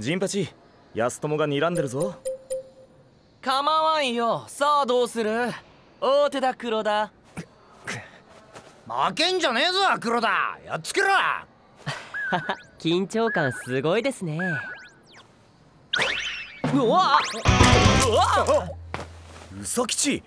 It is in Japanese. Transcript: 陣八、安友が睨んでるぞ。構わんよ。さあどうする？大手だ黒田。負けんじゃねえぞ黒田、やっつけろ。緊張感すごいですね。うわっ、うわっ、うさきち